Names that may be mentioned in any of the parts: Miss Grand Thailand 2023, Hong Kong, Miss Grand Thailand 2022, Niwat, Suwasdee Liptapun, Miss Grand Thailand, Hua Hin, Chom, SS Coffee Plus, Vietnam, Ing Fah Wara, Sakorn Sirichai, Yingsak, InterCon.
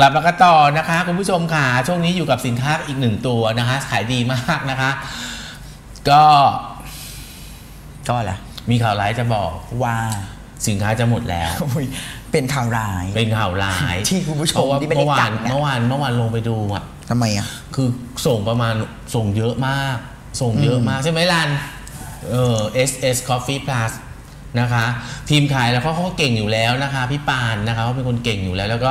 กลับมากันต่อนะคะคุณผู้ชมค่ะช่วงนี้อยู่กับสินค้าอีกหนึ่งตัวนะคะขายดีมากนะคะก็อะไรมีข่าวร้ายจะบอกว่าสินค้าจะหมดแล้วเป็นข่าวร้ายที่คุณผู้ชมที่ไม่ได้จัดนะเมื่อวานลงไปดูอ่ะทำไมอ่ะคือส่งประมาณส่งเยอะมากใช่ไหมรันSS Coffee Plus นะคะทีมขายแล้วเขาก็เก่งอยู่แล้วนะคะพี่ปานนะคะเขาเป็นคนเก่งอยู่แล้วแล้วก็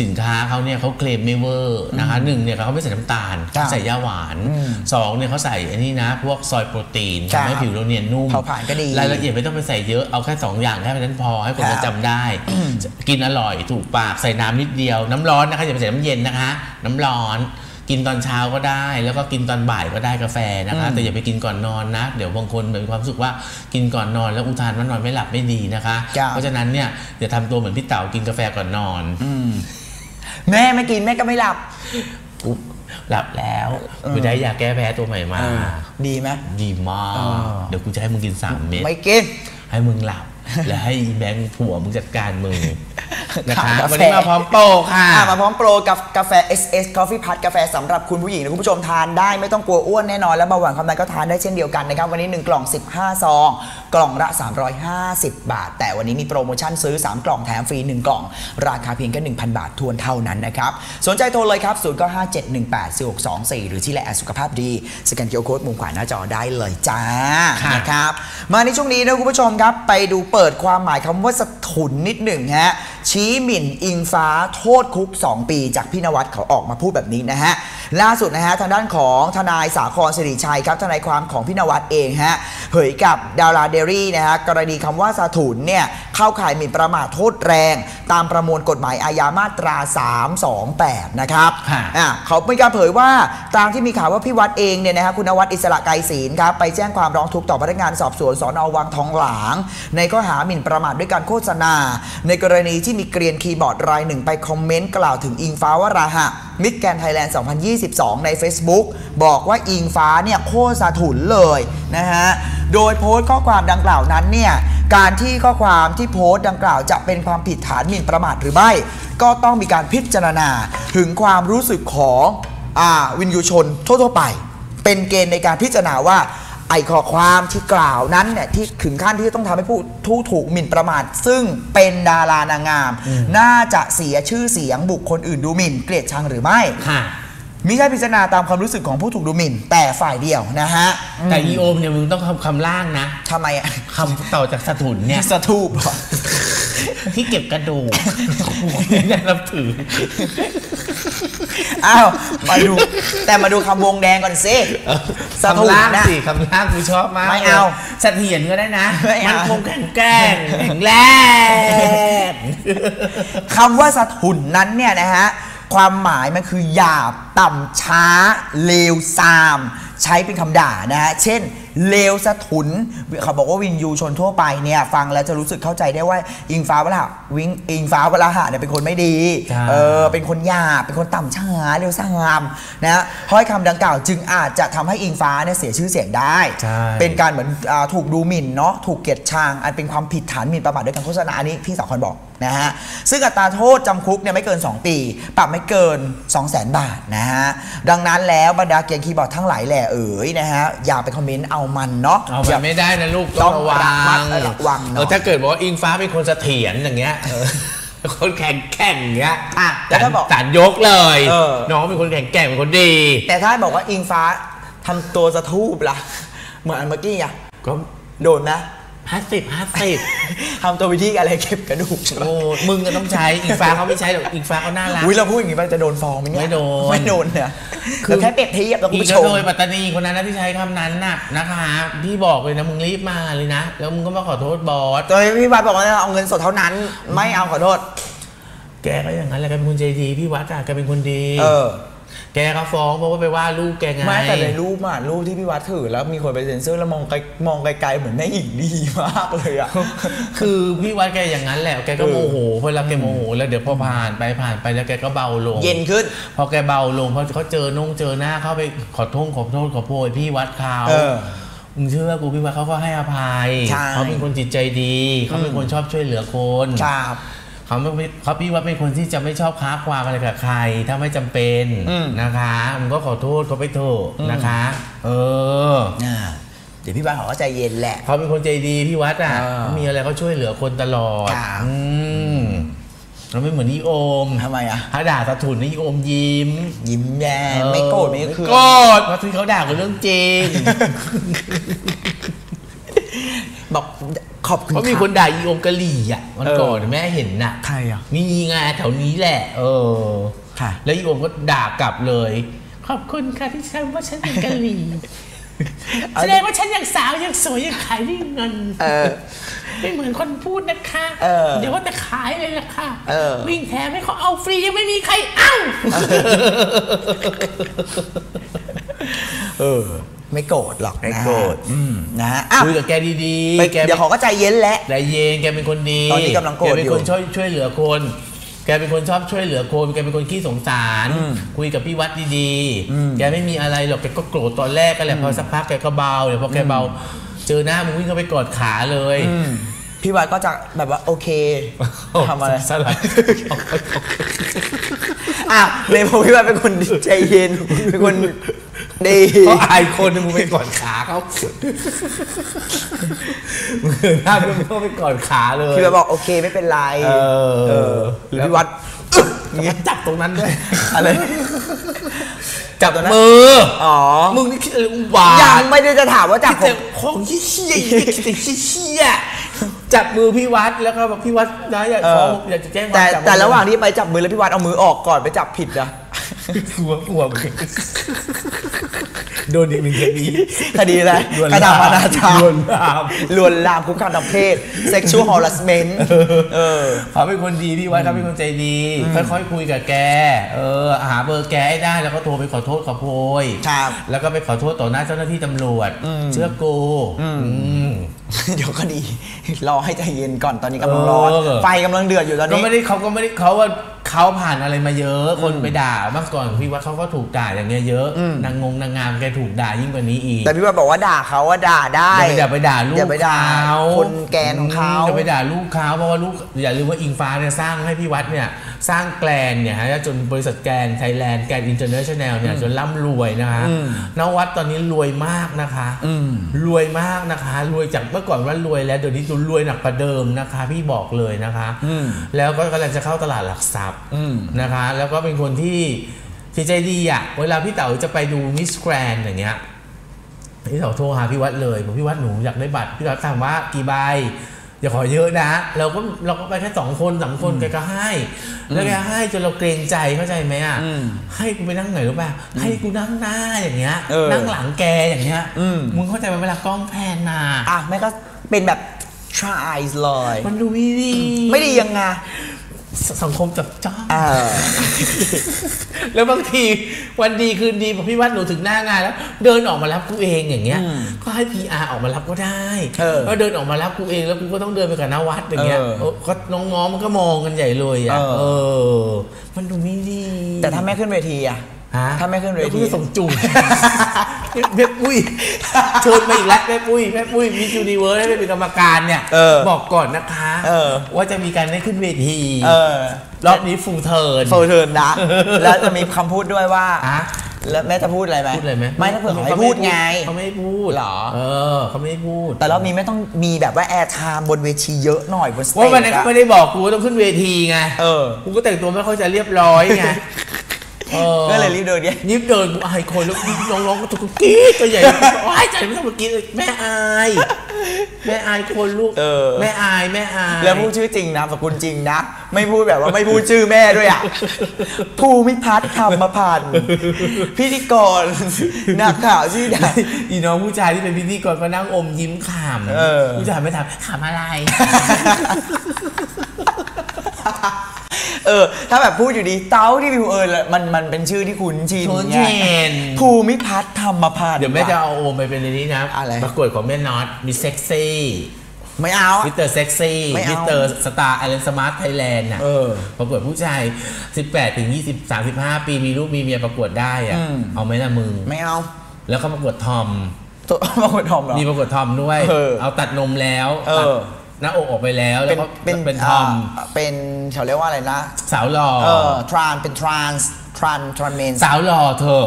สินค้าเขาเนี่ยเขาเคลมไม่เวอร์นะคะ1เนี่ยเขาไม่ใส่น้ำตาลใส่ยาหวาน2เนี่ยเขาใส่อันนี้นะพวกซอยโปรตีนทำให้ผิวเราเนียนนุ่มเขาผ่านก็ดีรายละเอียดไม่ต้องไปใส่เยอะเอาแค่2อย่างแค่นั้นพอให้คนจะจำได้กินอร่อยถูกปากใส่น้ำนิดเดียวน้ำร้อนนะคะอย่าไปใส่น้ำเย็นนะคะน้ำร้อนกินตอนเช้าก็ได้แล้วก็กินตอนบ่ายก็ได้กาแฟนะคะแต่อย่าไปกินก่อนนอนนะเดี๋ยวบางคนมีความรู้สึกว่ากินก่อนนอนแล้วอุทานว่านอนไม่หลับไม่ดีนะคะเพราะฉะนั้นเนี่ยอย่าทำตัวเหมือนพี่เต๋ากินกาแฟก่อนนอนแม่ไม่กินแม่ก็ไม่หลับหลับแล้วกูได้ยาแก้แพ้ตัวใหม่มาดีไหมดีมากเดี๋ยวกูจะให้มึงกิน3 เม็ดไม่กินให้มึงหลับและให้แบงค์ผัวมึงจัดการมึงนะคะวันนี้มาพร้อมโปรค่ะมาพร้อมโปรกับกาแฟ SS Coffee Plus กาแฟสำหรับคุณผู้หญิงนะคุณผู้ชมทานได้ไม่ต้องกลัวอ้วนแน่นอนและเบาหวานความดันก็ทานได้เช่นเดียวกันนะครับวันนี้1กล่อง15ซองกล่องละ350บาทแต่วันนี้มีโปรโมชั่นซื้อ3กล่องแถมฟรี1กล่องราคาเพียงแค่ 1,000 บาททวนเท่านั้นนะครับสนใจโทรเลยครับ0957184624หรือที่ไลน์แอดสุขภาพดีสแกน QR Code มุมขวาหน้าจอได้เลยจ้านะครับมาในช่วงนี้นะคุณผู้ชมครับไปดูเปิดความหมายคำว่าสถุนนิดหนึ่งฮะชี้หมิ่นอิงฟ้าโทษคุก2ปีจากพี่นวัดเขาออกมาพูดแบบนี้นะฮะล่าสุดนะฮะทางด้านของทนายสาครสิริชัยครับทนายความของพี่นวัดเองฮะเผยกับดาราเดลี่นะฮะกรณีคำว่าสถุนเนี่ยเข้าข่ายหมิ่นประมาทโทษแรงตามประมวลกฎหมายอาญามาตรา328นะครับเขาเป็นการเผยว่าตามที่มีข่าวว่าพี่วัดเองเนี่ยนะฮะคุณนวัดอิสระไกรศีลครับไปแจ้งความร้องทุกข์ต่อพนักงานสอบสวนสน.วังทองหลางในข้อหาหมิ่นประมาทด้วยการโฆษณาในกรณีที่มีเกรียนคีย์บอร์ดรายหนึ่งไปคอมเมนต์กล่าวถึงอิงฟ้าวราหะมิสแกรนด์ไทยแลนด์2022ใน Facebook บอกว่าอิงฟ้าเนี่ยโคตรสะถุนเลยนะฮะโดยโพสต์ข้อความดังกล่าวนั้นเนี่ยการที่ข้อความที่โพสต์ดังกล่าวจะเป็นความผิดฐานหมิ่นประมาทหรือไม่ก็ต้องมีการพิจารณาถึงความรู้สึกของวินยูชนทั่วไปเป็นเกณฑ์ในการพิจารณาว่าไอ้ข้อความที่กล่าวนั้นเนี่ยที่ถึงขั้นที่ต้องทำให้ผู้ถูกหมิ่นประมาทซึ่งเป็นดารานางงามน่าจะเสียชื่อเสียงบุคคลอื่นดูหมิ่นเกลียดชังหรือไม่มิใช่พิจารณาตามความรู้สึกของผู้ถูกดูหมิ่นแต่ฝ่ายเดียวนะฮะแต่อีโอมเนี่ยมึงต้องคำล่างนะทำไมอ่ะคำต่อจากสถุนเนี่ยสถูปที่เก็บกระดูกเนี่ยนับถืออ้าวมาดูแต่มาดูคำวงแดงก่อนสิสถูปนะคำล่างกูชอบมากไม่เอาเสถียรก็ได้นะมันคงแข็งแกร่งแข็งแรงคำว่าสถุนนั้นเนี่ยนะฮะความหมายมันคือหยาบต่ำช้าเลวทรามใช้เป็นคำด่านะฮะเช่นเลวสะถุนเขาบอกว่าวินยูชนทั่วไปเนี่ยฟังแล้วจะรู้สึกเข้าใจได้ว่าอิงฟ้าวราหะเนี่ยเป็นคนไม่ดีเป็นคนหยาบเป็นคนต่ำช้าเลวทรามนะถ้อยคำดังกล่าวจึงอาจจะทำให้อิงฟ้าเนี่ยเสียชื่อเสียงได้เป็นการเหมือนถูกดูหมิ่นเนาะถูกเกลียดชังอันเป็นความผิดฐานหมิ่นประมาทด้วยการโฆษณาอันนี้พี่สาครบอกนะฮะซึ่งอัตราโทษจำคุกเนี่ยไม่เกิน2ปีปรับไม่เกิน 200,000 บาทนะฮะดังนั้นแล้วบรรดาเกรียนคีย์บอร์ดทั้งหลายแหล่นะฮะอย่าไปคอมเมนต์เอามันเนาะเอามันไม่ได้นะลูกต้องระวังเนาะถ้าเกิดบอกว่าอิงฟ้าเป็นคนเสถียรอย่างเงี้ยคนแข่งเงี้ยแต่ถ้าบอกสารยกเลยน้องเป็นคนแข่งเป็นคนดีแต่ถ้าบอกว่าอิงฟ้าทำตัวสะทูบล่ะเหมือนเมื่อกี้ไงก็โดนนะ50ทำตัววิธีอะไรเก็บกระดูกใช่ไหมมึงก็ต้องใช้อิงฟ้าเขาไม่ใช้หรอกอิงฟ้าเขาน่ารักเราพูดอย่างนี้ไปจะโดนฟองไหมเนี่ยไม่โดนเนี่ยคือแค่เปรียบเทียบเราผู้ชมโดยปัตตานีคนนั้นนะที่ใช้คำนั้นน่ะนะคะพี่บอกเลยนะมึงรีบมาเลยนะแล้วมึงก็มาขอโทษบอสโดยพี่วัดบอกว่าเอาเงินสดเท่านั้นไม่เอาขอโทษแกก็อย่างนั้นแหละแกเป็นคนใจดีพี่วัดอะแกเป็นคนดีแกก็ฟ้องเพราะว่าไปว่าลูกแกไงไม่แต่ในรูปที่พี่วัดถือแล้วมีคนไปเซ็นเซอร์แล้วมองไกลๆเหมือนแม่หญิงดีมากเลยอ่ะคือพี่วัดแกอย่างนั้นแหละแกก็โมโหพอแล้วแกโมโหแล้วเดี๋ยวพอผ่านไปแล้วแกก็เบาลงเย็นขึ้นพอแกเบาลงพอเขาเจอหน้าเข้าไปขอโทษขอโพยพี่วัดเขามึงเชื่อกูพี่วัดเขาก็ให้อภัยเขาเป็นคนจิตใจดีเขาเป็นคนชอบช่วยเหลือคน เขาพี่ว่าเป็นคนที่จะไม่ชอบค้าความอะไรกับใครถ้าไม่จำเป็นนะคะผมก็ขอโทษเขาไปเถอะนะคะเดี๋ยวพี่วัดเขาใจเย็นแหละเขาเป็นคนใจดีพี่วัดอ่ะมีอะไรเขาช่วยเหลือคนตลอดเราไม่เหมือนนิโอมทำไมอ่ะถ้าด่าตะถุนนิโอมยิ้มแย่ไม่โกรธไม่คือโกรธเพราะที่เขาด่าเป็นเรื่องจริงบอกขอบคุณเขามีคนด่านิโอมกะหรี่อ่ะวันก่อนแม่เห็นน่ะใครอ่ะมีงานแถวนี้แหละค่ะแล้วนิโอมก็ด่ากลับเลยขอบคุณค่ะที่ฉันว่าฉันเป็นกะหรี่แสดงว่าฉันยังสาวยังสวยยังขายได้เงินไม่เหมือนคนพูดนะคะเดี๋ยวว่าจะขายเลยล่ะค่ะวิ่งแถมให้เขาเอาฟรียังไม่มีใครเอาไม่โกรธหรอกไม่โกรธนะคุยกับแกดีๆเดี๋ยวเขาก็ใจเย็นแหละใจเย็นแกเป็นคนดีตอนนี้กำลังโกรธอยู่แกเป็นคนช่วยเหลือคนแกเป็นคนชอบช่วยเหลือคนแกเป็นคนขี้สงสารคุยกับพี่วัดดีๆแกไม่มีอะไรหรอกแกก็โกรธตอนแรกก็แหละพอสักพักแกก็เบาเดี๋ยวพอแกเบาเจอหน้ามึงวิ่งเข้าไปกอดขาเลยพี่วัดก็จะแบบว่าโอเคทำอะไรสลัดเลยพอพี่วัดเป็นคนใจเย็นเป็นคนดีเพราะอายคนมึงไปกอดขาเขามึงหน้ามึงก็ไปกอดขาเลยพี่วัดบอกโอเคไม่เป็นไรหรือพี่วัดจับตรงนั้นด้วยอะไรจับมือมึงนี่คิดอะไรอุบาทยังไม่ได้จะถามว่าจับของเหี้ยจับมือพี่วัดแล้วก็แบบพี่วัดนะอยากจะแจ้งแต่ระหว่างที่ไปจับมือแล้วพี่วัดเอามือออกก่อนไปจับผิดนะกลัวโดนอีกหนึ่งคดีอะไรกระทำอนาจารลวนลามคุกคามทางเพศ sexual harassment เขาเป็นคนดีพี่วัดเขาเป็นคนใจดีค่อยๆคุยกับแกหาเบอร์แกให้ได้แล้วก็โทรไปขอโทษขอโพยแล้วก็ไปขอโทษต่อหน้าเจ้าหน้าที่ตำรวจเชื่อกูเดี๋ยวก็ดีรอให้ใจเย็นก่อนตอนนี้กำลังร้อนไฟกำลังเดือดอยู่ตอนนี้เขาก็ไม่ได้เขาผ่านอะไรมาเยอะคนไปด่าเมื่อก่อนพี่วัดเขาก็ถูกด่าอย่างเงี้ยเยอะนางงามแกถูกด่ายิ่งกว่านี้อีกแต่พี่วัดบอกว่าด่าเขาว่าด่าได้อย่าไปด่าลูกเขาคนแกนของเขาอย่าไปด่าลูกเขาเพราะว่าลูกอย่าลืมว่าอิงฟ้าเนี่ยสร้างให้พี่วัดเนี่ยสร้างแกลนเนี่ยฮะจนบริษัทแกลนไทยแลนด์แกลนอินเตอร์เนชั่นแนลเนี่ยจนร่ำรวยนะคะนวัดตอนนี้รวยมากนะคะรวยมากนะคะรวยจากเมื่อก่อนว่ารวยแล้วเดี๋ยวนี้รวยหนักกว่าเดิมนะคะพี่บอกเลยนะคะแล้วก็กำลังจะเข้าตลาดหลักทรัพย์นะคะแล้วก็เป็นคนที่ใจดีอ่ะเวลาพี่เต๋อจะไปดูมิสแกรนด์อย่างเงี้ยพี่เต๋อโทรหาพี่วัดเลยบอกพี่วัดหนูอยากได้บัตรพี่วัดถามว่ากี่ใบอย่าขอเยอะนะเราก็ไปแค่2 คน 3 คนแกก็ให้แล้วแกให้จนเราเกรงใจเข้าใจไหมอ่ะให้กูไปนั่งไหนรู้ป่ะให้กูนั่งหน้าอย่างเงี้ยนั่งหลังแกอย่างเงี้ยมึงเข้าใจไหมเวลากล้องแพนนาแม่ก็เป็นแบบ try เลยมันดูไม่ดียังไงสังคมจับจ้องแล้วบางทีวันดีคืนดีบอกพี่วัดหนูถึงหน้างานแล้วเดินออกมารับกูเองอย่างเงี้ยก็ให้ PR ออกมารับก็ได้ก็เดินออกมารับกูเองแล้วกูก็ต้องเดินไปกับนวัดอย่างเงี้ยก็น้องๆมันก็มองกันใหญ่เลยอ่ะมันดูไม่ดีแต่ถ้าแม่ขึ้นเวทีอะถ้าไม่ขึ้นเวทีส่งจุ่มแม่ปุ้ยเชิญมาอีกแล้วแม่ปุ้ยมิสยูนิเวิร์สให้เป็นกรรมการเนี่ยบอกก่อนนะคะว่าจะมีการได้ขึ้นเวทีรอบนี้ฟูลเทิร์นนะแล้วจะมีคำพูดด้วยว่าแล้วแม่จะพูดอะไรไหมไม่ถ้าเผื่อเขาไม่พูดไงเขาไม่พูดหรอเขาไม่พูดแต่รอบนี้ไม่ต้องมีแบบว่าแอร์ไทม์บนเวทีเยอะหน่อยบนสเตจว่าวันนี้เขาไม่ได้บอกกูต้องขึ้นเวทีไงกูก็แต่งตัวไม่ค่อยจะเรียบร้อยไงก็เลยรีบเดินเนี่ยรีบเดินอายคนแล้วน้องๆก็ตะกุกกรี๊ดตัวใหญ่โอ๊ยใจไม่ต้องมากรี๊ดแม่อายคนลูกแม่อายแล้วพูดชื่อจริงนะสกุลจริงนะไม่พูดแบบว่าไม่พูดชื่อแม่ด้วยอ่ะภูมิพัฒน์ธรรมพันธ์พิธีกรนักข่าวชื่อดังอีน้องผู้ชายที่เป็นพิธีกรก็นั่งอมยิ้มขำผู้ชายไม่ถามขำอะไรถ้าแบบพูดอยู่ดีเต้าที่พิวมันเป็นชื่อที่คุ้นชินภูมิพัฒน์ธรรมพันธ์เดี๋ยวแม่จะเอาโอมไปเป็นในนี้นะประกวดของแม่น็อตมีเซ็กซี่ไม่เอามิสเตอร์เซ็กซี่มิสเตอร์สตาร์ไอเลนสมาร์ทไทยแลนด์น่ะประกวดผู้ชาย18 ถึง 35 ปีมีลูกมีเมียประกวดได้อะเอาไหมล่ะมึงไม่เอาแล้วก็ประกวดทอมเหรอมีประกวดทอมด้วยเอาตัดนมแล้ว หน้าอกออกไปแล้วแล้วก็เป็นทอมเป็นเขาเรียกว่าอะไรนะสาวหล่อทรานเป็นทรานเมนสาวหล่อเถอะ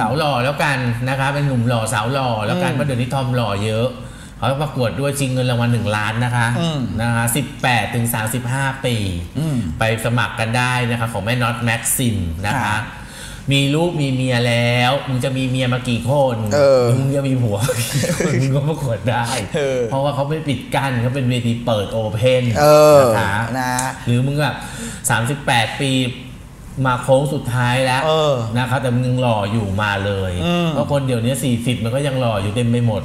สาวหล่อแล้วกันนะคะเป็นหนุ่มหล่อสาวหล่อแล้วกันเพราะเดี๋ยวนี้ทอมหล่อเยอะเขาประกวดด้วยชิงเงินรางวัล1 ล้านนะคะนะคะ18 ถึง 35 ปีไปสมัครกันได้นะคะของแม่น็อตแม็กซิมนะคะมีลูกมีเมียแล้วมึงจะมีเมียมากี่คนมึงจะมีผัวกี่คนมึงก็ประกวดได้เพราะว่าเขาไม่ปิดกั้นเขาเป็นเวทีเปิดโอเพนนะคะหรือมึงแบบ38 ปีมาโค้งสุดท้ายแล้วนะครับแต่มึงยังหล่ออยู่มาเลยเพราะคนเดี๋ยวนี้40มันก็ยังหล่ออยู่เต็มไปหมด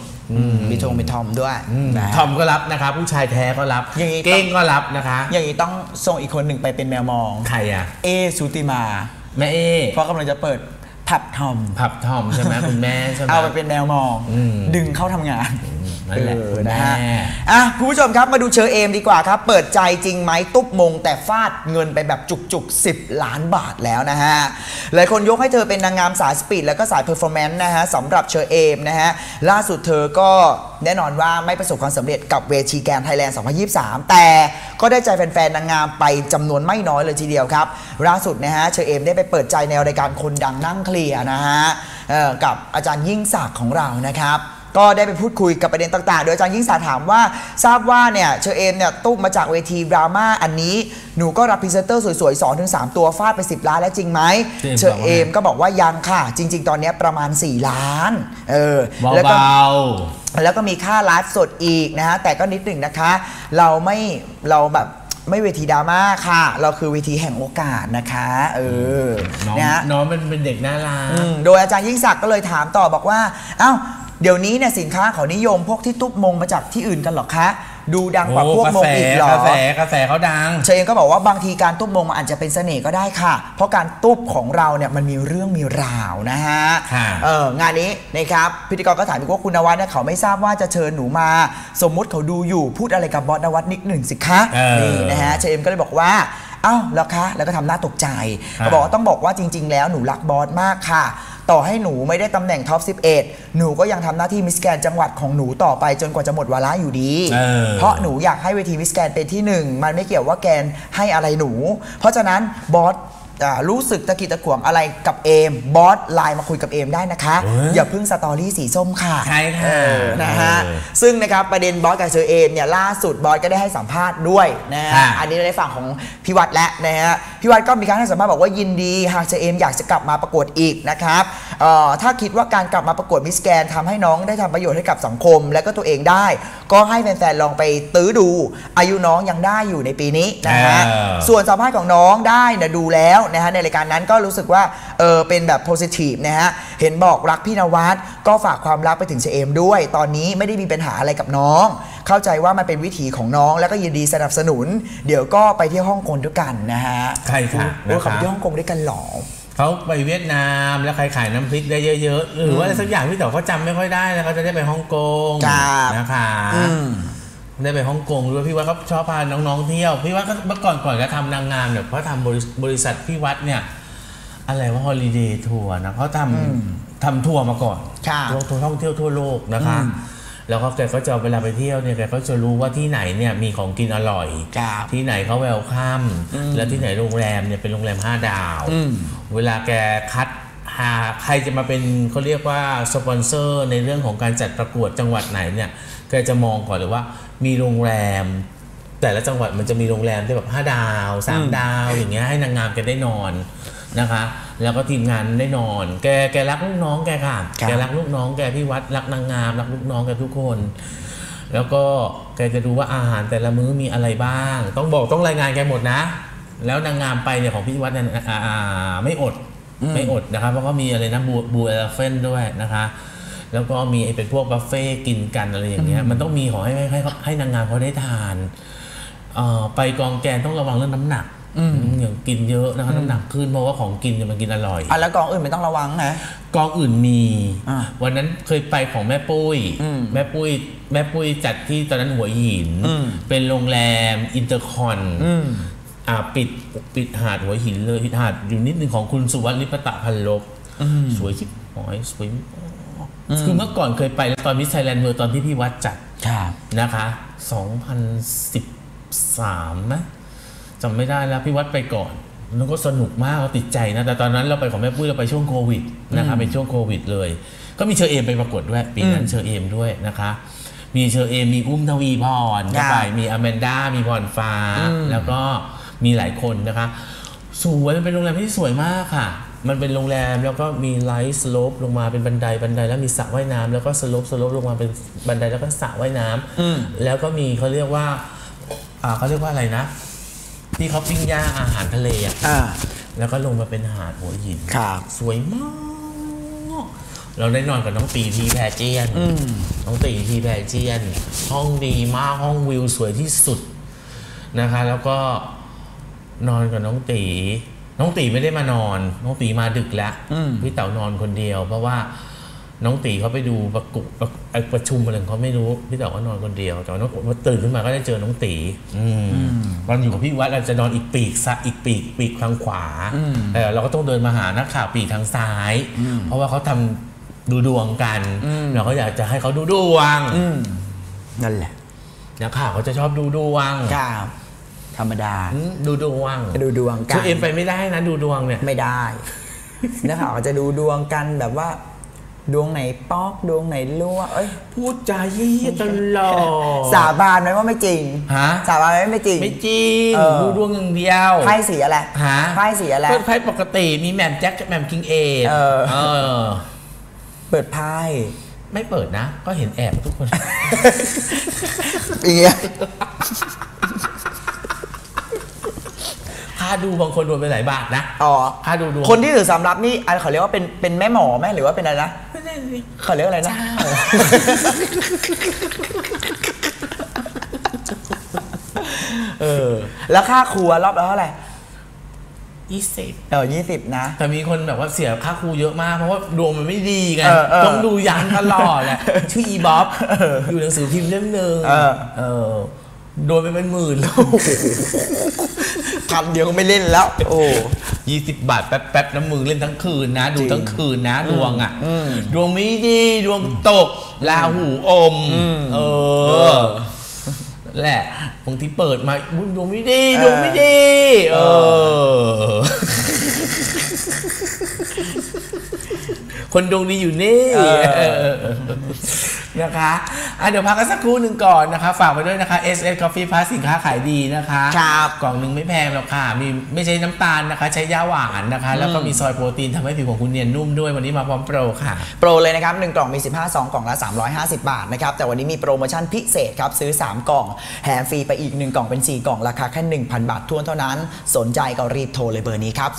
มีทงมีทอมด้วยทอมก็รับนะคะผู้ชายแท้ก็รับเก้งก็รับนะคะอย่างนี้ต้องส่งอีกคนหนึ่งไปเป็นแมวมองใครอะเอสุติมาแม่เอเพราะกำลังจะเปิดผับทอมใช่ไหมคุณแม่ใช่ไหมเอาไปเป็นแมวมองดึงเข้าทำงานนะฮะอ่ะคุณผู้ชมครับมาดูเชอเอมดีกว่าครับเปิดใจจริงไหมตุ๊บมงแต่ฟาดเงินไปแบบจุกๆ10 ล้านบาทแล้วนะฮะหลายคนยกให้เธอเป็นนางงามสายสปีดแล้วก็สายเพอร์ฟอร์แมนซ์นะฮะสำหรับเชอเอมนะฮะล่าสุดเธอก็แน่นอนว่าไม่ประสบความสำเร็จกับเวทีแกรนด์ไทยแลนด์ 2023แต่ก็ได้ใจแฟนๆนางงามไปจำนวนไม่น้อยเลยทีเดียวครับล่าสุดนะฮะเชอเอมได้ไปเปิดใจในรายการคนดังนั่งเคลียร์นะฮะกับอาจารย์ยิ่งศักดิ์ของเรานะครับก็ได้ไปพูดคุยกับประเด็นต่างๆโดยอาจารย์ยิ่งศักดิ์ถามว่าทราบว่าเนี่ยเชอเอมเนี่ยตุ้มมาจากเวทีดราม่าอันนี้หนูก็รับพรีเซนเตอร์สวยๆ 2 ถึง 3 ตัวฟาดไป10 ล้านแล้วจริงไหมเชอเอมก็บอกว่ายังค่ะจริงๆตอนนี้ประมาณ4 ล้านแล้วก็มีค่าไลฟ์สดอีกนะฮะแต่ก็นิดหนึ่งนะคะเราแบบไม่เวทีดราม่าค่ะเราคือเวทีแห่งโอกาสนะคะน้องมันเป็นเด็กน่ารักโดยอาจารย์ยิ่งศักดิ์ก็เลยถามต่อบอกว่าเอ้าเดี๋ยวนี้เนี่ยสินค้าเขานิยมพวกที่ตุ๊บมงมาจากที่อื่นกันหรอคะดูดังกว่าพวกมงอีกหรอกระแสเขาดังเชอเอมก็บอกว่าบางทีการตุ๊บมงอาจจะเป็นเสน่ห์ก็ได้ค่ะเพราะการตุ๊บของเราเนี่ยมันมีเรื่องมีราวนะฮะงานนี้นะครับพิธีกรก็ถามอีกว่าคุณนวัดเนี่ยเขาไม่ทราบว่าจะเชิญหนูมาสมมุติเขาดูอยู่พูดอะไรกับบอสนวัดนิดหนึ่งสิคะนี่นะฮะเชอเอมก็เลยบอกว่าอ้าวแล้วคะแล้วก็ทำหน้าตกใจเขาบอกว่าต้องบอกว่าจริงๆแล้วหนูรักบอสมากค่ะต่อให้หนูไม่ได้ตำแหน่งท็อป11หนูก็ยังทำหน้าที่มิสแกรนจังหวัดของหนูต่อไปจนกว่าจะหมดวาระอยู่ดีเพราะหนูอยากให้เวทีมิสแกรนเป็นที่1มันไม่เกี่ยวว่าแกนให้อะไรหนูเพราะฉะนั้นบอสรู้สึกตะกิดตะขวงอะไรกับเอมบอสไลน์มาคุยกับเอมได้นะคะอย่าพึ่งสตอรี่สีส้มค่ะใช่ค่ะนะฮะซึ่งนะครับประเด็นบอสกับเชอเอมเนี่ยล่าสุดบอสก็ได้ให้สัมภาษณ์ด้วยนะฮะอันนี้ในฝั่งของพี่วัดและนะฮะพี่วัดก็มีการให้สัมภาษณ์บอกว่ายินดีหากเชอเอมอยากจะกลับมาประกวดอีกนะครับถ้าคิดว่าการกลับมาประกวดมิสแกรนทำให้น้องได้ทำประโยชน์ให้กับสังคมและก็ตัวเองได้ก็ให้แฟนๆลองไปตื้อดูอายุน้องยังได้อยู่ในปีนี้นะฮะส่วนสัมภาษณ์ของน้องได้นะดูแล้วนะฮะในรายการนั้นก็รู้สึกว่าเป็นแบบโพสิทีฟนะฮะเห็นบอกรักพี่นวัดก็ฝากความรักไปถึงเชอเอมด้วยตอนนี้ไม่ได้มีปัญหาอะไรกับน้องเข้าใจว่ามันเป็นวิถีของน้องแล้วก็ยินดีสนับสนุนเดี๋ยวก็ไปที่ฮ่องกงด้วยกันนะฮะใครค่ะเขาไปฮ่องกงด้วยกันหรอเขาไปเวียดนามแล้วใครขายน้ำพริกได้เยอะๆหรือว่าสักอย่างพี่ต่อเขาจำไม่ค่อยได้แล้วเขาจะได้ไปฮ่องกงนะคะได้ไปฮ่องกงด้วยพี่วัดเขาชอบพาน้องๆเที่ยวพี่วัดก็เมื่อก่อนก็ทำนางงามเนี่ยเพราะทำบริษัทพี่วัดเนี่ยอะไรว่าฮอลิเดย์ทัวร์นะเขาทำทัวร์มาก่อนท่องเที่ยวทั่วโลกนะคะแล้วก็แกก็จะเวลาไปเที่ยวเนี่ยแกก็จะรู้ว่าที่ไหนเนี่ยมีของกินอร่อยที่ไหนเขาเวลคัมและที่ไหนโรงแรมเนี่ยเป็นโรงแรม5 ดาวเวลาแกคัดหาใครจะมาเป็นเขาเรียกว่าสปอนเซอร์ในเรื่องของการจัดประกวดจังหวัดไหนเนี่ยแกจะมองก่อนเลยว่ามีโรงแรมแต่ละจังหวัดมันจะมีโรงแรมที่แบบ5 ดาว 3 ดาวอย่างเงี้ยให้นางงามแกได้นอนนะคะแล้วก็ทีมงานได้นอนแกรักลูกน้องแกค่ะแกรักลูกน้องแกพี่วัดรักนางงามรักลูกน้องแกทุกคนแล้วก็แกจะดูว่าอาหารแต่ละมื้อมีอะไรบ้างต้องรายงานแกหมดนะแล้วนางงามไปเนี่ยของพี่วัดเนี่ยไม่อดนะครับเพราะก็มีอะไรนะบัวเฟนด้วยนะคะแล้วก็มีเป็นพวกบัฟเฟ่กินกันอะไรอย่างเงี้ยมันต้องมีขอให้นางงามเขาได้ทานไปกองแกนต้องระวังเรื่องน้ำหนักอย่างกินเยอะนะคะน้ำหนักขึ้นเพราะว่าของกินมันกินอร่อยแล้วกองอื่นไม่ต้องระวังนะกองอื่นมีวันนั้นเคยไปของแม่ปุ้ยแม่ปุ้ยจัดที่ตอนนั้นหัวหินเป็นโรงแรมอินเตอร์คอนปิดหาดหัวหินเลยหาดอยู่นิดนึงของคุณสุวัสดิ์ลิปตะพันลบสวยชิบหอยสวยคือเมื่อก่อนเคยไปตอนมิสไทยแลนด์เมื่อตอนที่พี่วัดจัด นะคะ2013นะจำไม่ได้แล้วพี่วัดไปก่อนแล้วก็สนุกมากติดใจนะแต่ตอนนั้นเราไปของแม่ปุ้ยเราไปช่วงโควิดนะคะเป็นช่วงโควิดเลยก็มีเชอเอมไปประกวดด้วยปีนั้นเชอเอมด้วยนะคะมีเชอเอมมีอุ้มทวีพรก็ไปมีอแมนด้ามีพรฟ้าแล้วก็มีหลายคนนะคะสวยมันเป็นโรงแรมที่สวยมากค่ะมันเป็นโรงแรมแล้วก็มีไลท์สโลปลงมาเป็นบันไดแล้วมีสระว่ายน้ำแล้วก็สโลปลงมาเป็นบันไดแล้วก็สระว่ายน้ำแล้วก็มีเขาเรียกว่าอะไรนะที่เขาปิ้งย่างอาหารทะเลอ่ะแล้วก็ลงมาเป็นหาดหัวหินสวยมากเราได้นอนกับน้องตีทีแพเจียนห้องดีมากห้องวิวสวยที่สุดนะคะแล้วก็นอนกับน้องตีไม่ได้มานอนน้องตีมาดึกแล้วพี่เต๋านอนคนเดียวเพราะว่าน้องตีเขาไปดูประชุมอะไรเขาไม่รู้พี่เต๋าก็นอนคนเดียวแต่น้องตื่นขึ้นมาก็ได้เจอน้องตีตอนอยู่กับพี่วัดเราจะนอนอีกปีกซ้ายอีกปีกทางขวาแต่เราก็ต้องเดินมาหานักข่าวปีกทางซ้ายเพราะว่าเขาทำดูดวงกันเราก็อยากจะให้เขาดูดวงนั่นแหละนักข่าวเขาจะชอบดูดวงธรรมดาดูดวงกันเอ็นไปไม่ได้นะดูดวงเนี่ยไม่ได้นักข่าวจะดูดวงกันแบบว่าดวงไหนปอกดวงไหนรั่วเอ้ยพูดจาเยี่ยตลอดสาบานไหมว่าไม่จริงฮะสาบานไหมไม่จริงดูดวงอย่างเดียวไพ่สีอะไรฮะไพ่สีอะไรเปิดไพ่ปกติมีแหม่มแจ็คกับแหม่มคิงเอทเปิดไพ่ไม่เปิดนะก็เห็นแอบทุกคนอย่างเงี้ยค่าดูบางคนโดนไปหลายบาทนะอ๋อค่าดูคนที่ถือสำรับนี่อันเขาเรียกว่าเป็นแม่หมอไหมหรือว่าเป็นอะไรนะเขาเรียกอะไรนะแล้วค่าครัวรอบแล้วเท่าไหร่2020นะแต่มีคนแบบว่าเสียค่าครูเยอะมากเพราะว่าดวงมันไม่ดีไงต้องดูยันตลอดแหละชื่ออีบ๊อบอยู่หนังสือพิมพ์เล่มหนึ่งโดนไปเป็นหมื่นแล้วคำเดียวก็ไม่เล่นแล้วโอ้20 บาทแป๊บๆน้ำมือเล่นทั้งคืนนะดูทั้งคืนนะดวงอ่ะดวงไม่ดีดวงตกราหูอมแหละบางทีเปิดมาดวงไม่ดีคนดวงดีอยู่นี่นะคะเดี๋ยวพักกันสักครู่หนึ่งก่อนนะคะฝากไว้ด้วยนะคะ SS Coffee Plus สินค้าขายดีนะคะกล่องหนึ่งไม่แพงหรอกค่ะมีไม่ใช่น้ำตาลนะคะใช้ย่าหวานนะคะแล้วก็มีซอยโปรตีนทำให้ผิวของคุณเนียนนุ่มด้วยวันนี้มาพร้อมโปรค่ะโปรเลยนะครับ1กล่องมี15ซองกล่องละ350 บาทนะครับแต่วันนี้มีโปรโมชั่นพิเศษครับซื้อ3กล่องแถมฟรีไปอีก1กล่องเป็น4กล่องราคาแค่ 1,000 บาททวนเท่านั้นสนใจก็รีบโทรเลยเบอร์นี้ครับ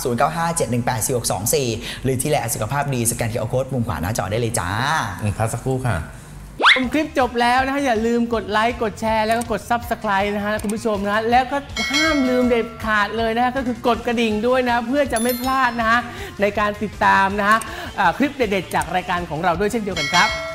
0957184624หรือที่แลสุขภาพดีสแกนQR Code มุมขวาหน้าจอได้เลยจ้าพักสักครู่ค่ะชมคลิปจบแล้วนะฮะอย่าลืมกดไลค์กดแชร์แล้วก็กด Subscribe นะฮะคุณผู้ชมนะแล้วก็ห้ามลืมเด็ดขาดเลยนะก็คือกดกระดิ่งด้วยนะเพื่อจะไม่พลาดนะฮะในการติดตามนะฮะคลิปเด็ดๆจากรายการของเราด้วยเช่นเดียวกันครับ